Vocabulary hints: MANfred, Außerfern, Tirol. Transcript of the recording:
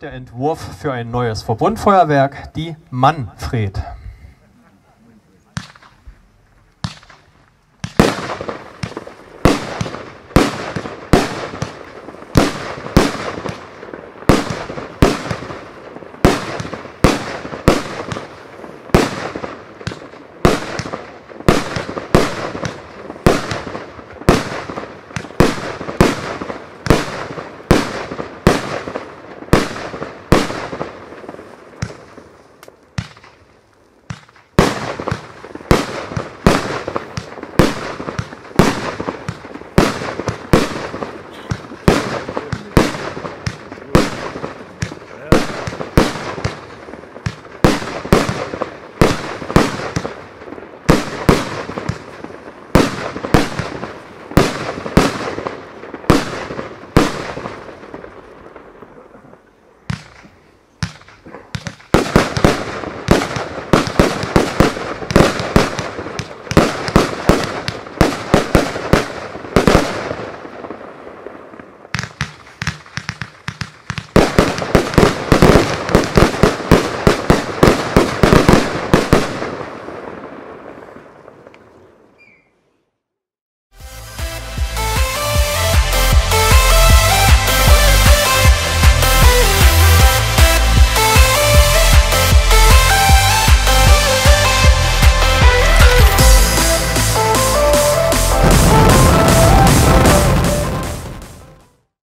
Der Entwurf für ein neues Verbundfeuerwerk, die MANfred.